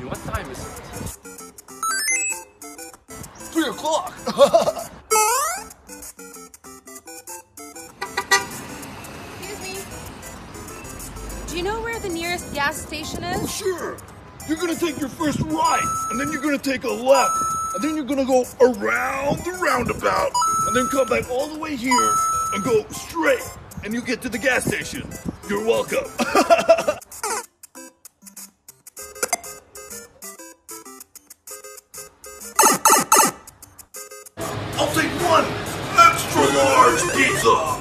me, what time is it? 3 o'clock! Excuse me. Do you know where the nearest gas station is? Oh, sure! You're gonna take your first right, and then you're gonna take a left, and then you're gonna go around the roundabout, and then come back all the way here, and go straight, and you get to the gas station. You're welcome. I'll take one extra large pizza.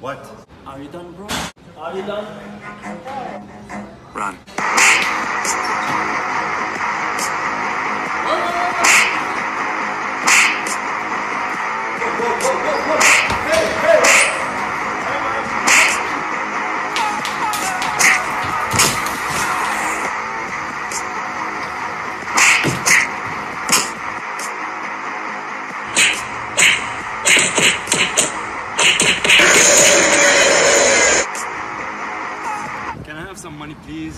What? Are you done, bro? Are you done? Run. Some money, please.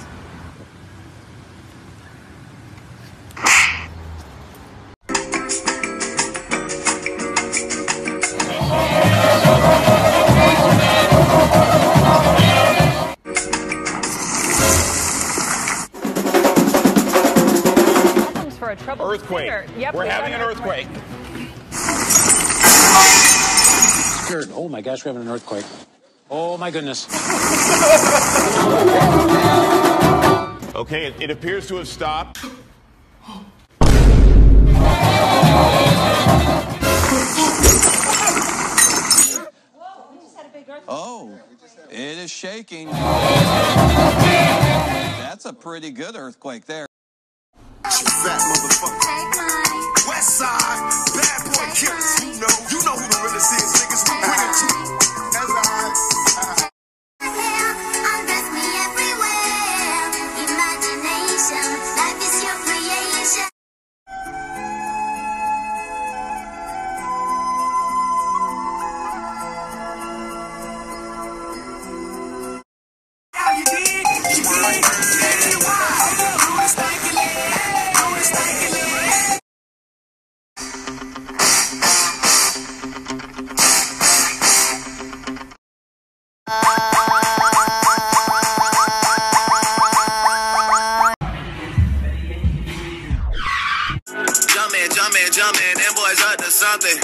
For a trouble earthquake. Yep, we're having an earthquake. Oh my gosh, we're having an earthquake. Oh my goodness. Okay, it appears to have stopped. Whoa, we just had a big earthquake. Oh, it is shaking. That's a pretty good earthquake there. Fat motherfucker. Take mine. West side, bad boy killers. You know who the realest is, niggas. We bring it to you. Jumpin', them boys up to something.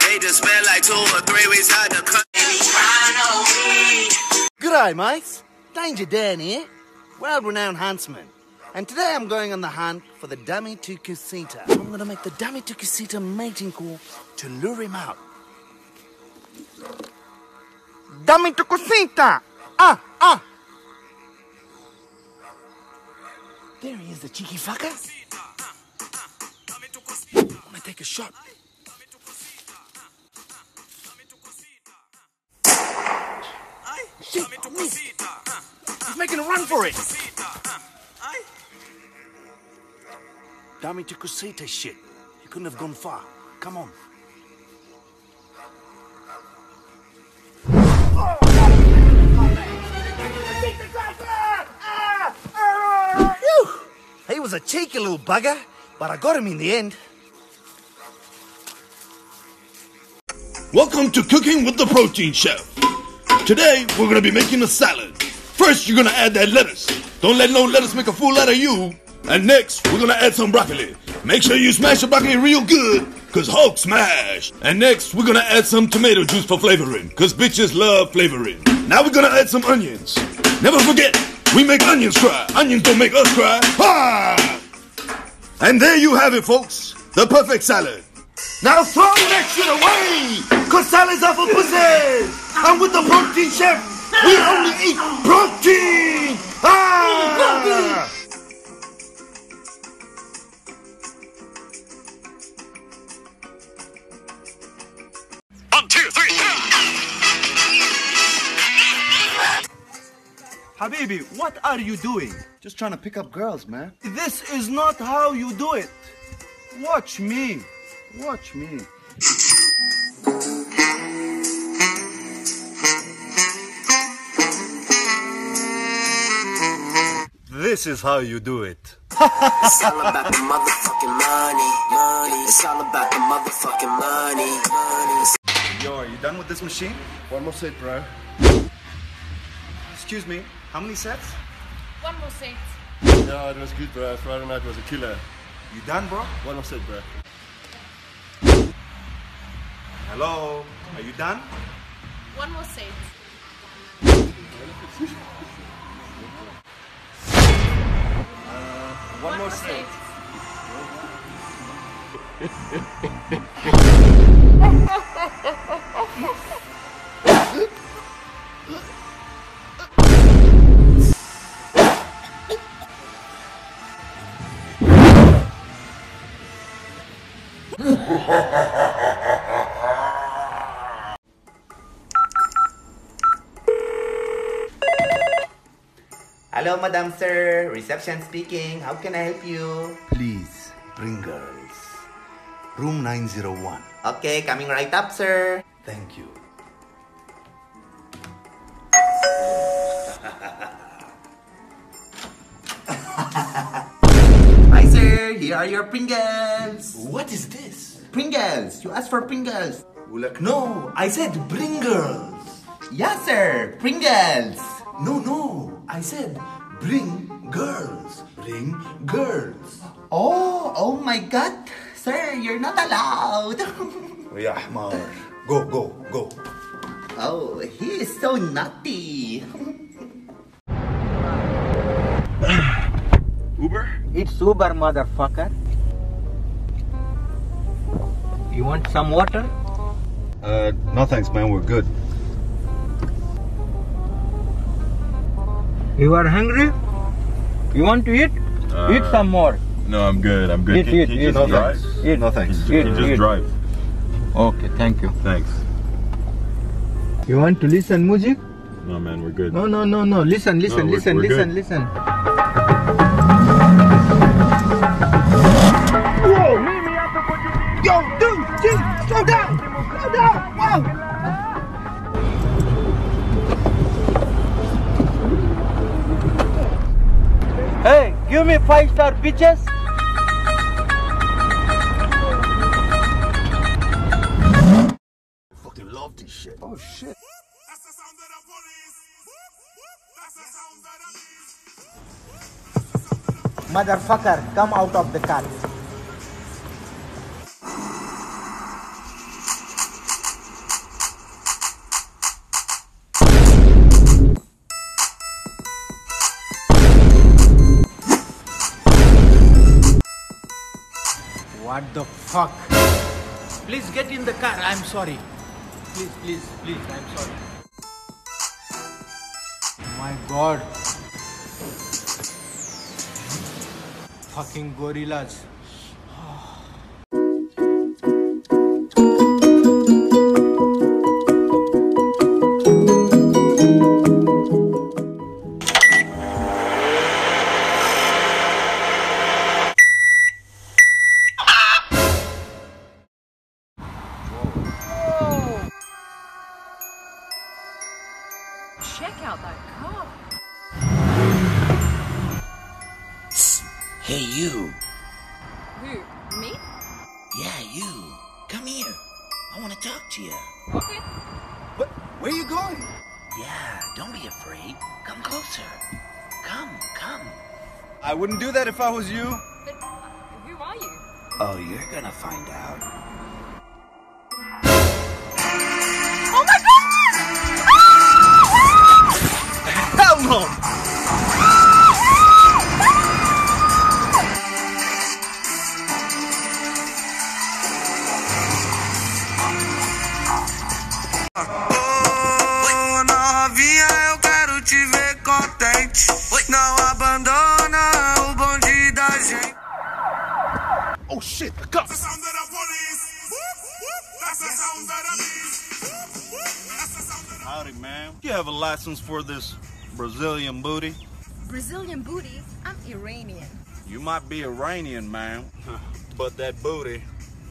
They just spent like 2 or 3 weeks out the country. G'day, mates. Danger Dan here, world-renowned huntsman. And today I'm going on the hunt for the dummy to Casita. I'm going to make the dummy to Casita mating call to lure him out. Dummy to Casita! Ah, ah! There he is, the cheeky fucker. Take a shot. Shit, I missed. He's making a run for it. Dummy to Casita shit. He couldn't have gone far. Come on. He was a cheeky little bugger, but I got him in the end. Welcome to Cooking with the Protein Chef. Today, we're going to be making a salad. First, you're going to add that lettuce. Don't let no lettuce make a fool out of you. And next, we're going to add some broccoli. Make sure you smash the broccoli real good, because Hulk smash. And next, we're going to add some tomato juice for flavoring, because bitches love flavoring. Now we're going to add some onions. Never forget, we make onions cry. Onions don't make us cry. Ha! And there you have it, folks. The perfect salad. Now throw that shit away, cause salads are for pussies. I'm with the protein chef. We only eat protein. Ah! One, two, three. Habibi, what are you doing? Just trying to pick up girls, man. This is not how you do it. Watch me. Watch me. This is how you do it. It's all about the motherfucking money. It's all about the motherfucking money. Yo, are you done with this machine? One more set, bro. Excuse me, how many sets? One more set. No, it was good, bro. Friday night was a killer. You done, bro? One more set, bro. Hello, are you done? One more set. One more set. Hello, Madam Sir. Reception speaking. How can I help you? Please, bring girls. Room 901. Okay, coming right up, sir. Thank you. Hi, sir. Here are your Pringles. What is this? Pringles. You asked for Pringles. Like, no, I said bring girls. Yes, sir. Pringles. No. I said, bring girls, bring girls. Oh my God, sir, you're not allowed. Ya Ahmar, go. Oh, he is so nutty. Uber? It's Uber, motherfucker. You want some water? No thanks, man, we're good. You are hungry? You want to eat? Eat some more. No, I'm good. I'm good. Eat. No thanks. No thanks. Just drive. Okay, thank you. Thanks. You want to listen music? No, man, we're good. No. Listen. Whoa! Yo, dude, slow down! Wow! Hey, give me 5-star bitches. I fucking love this shit. Oh shit. That's the sound of the police. That's the sound of the police. Motherfucker, come out of the car. What the fuck? Please get in the car, I'm sorry. Please, I'm sorry. My God. Fucking gorillas. Check out that car. Hey, you. Who? Me? Yeah, you. Come here. I want to talk to you. Okay. What? Where are you going? Yeah, don't be afraid. Come closer. Come. I wouldn't do that if I was you. But who are you? Oh, you're gonna find out. Oh, novinha, eu quero te ver contente. Não abandona o bonde da gente. Oh shit, the cop. That's the sound of the police. That's the sound of the police. Howdy, man. Do you have a license for this? Brazilian booty? Brazilian booty? I'm Iranian. You might be Iranian, ma'am, but that booty,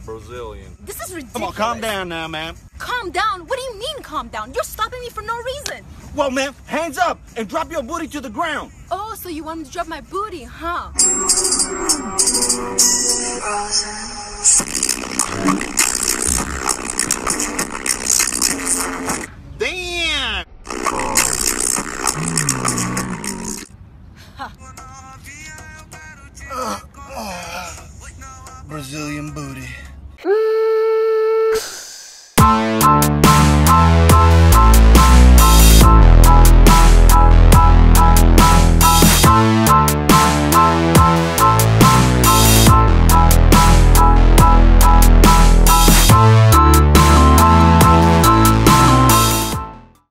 Brazilian. This is ridiculous. Come on, calm down now, ma'am. Calm down? What do you mean calm down? You're stopping me for no reason. Well, ma'am, hands up and drop your booty to the ground. Oh, so you want me to drop my booty, huh? Damn! Brazilian booty.